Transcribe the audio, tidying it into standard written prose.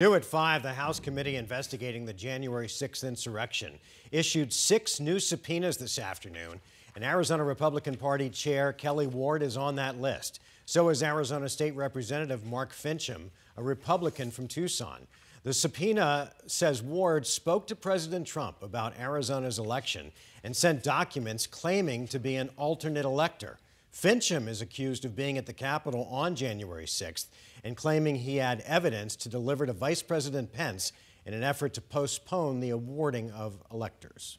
New at 5, the House committee investigating the January 6th insurrection issued 6 new subpoenas this afternoon, and Arizona Republican Party Chair Kelli Ward is on that list. So is Arizona State Representative Mark Finchem, a Republican from Tucson. The subpoena says Ward spoke to President Trump about Arizona's election and sent documents claiming to be an alternate elector. Finchem is accused of being at the Capitol on January 6th and claiming he had evidence to deliver to Vice President Pence in an effort to postpone the awarding of electors.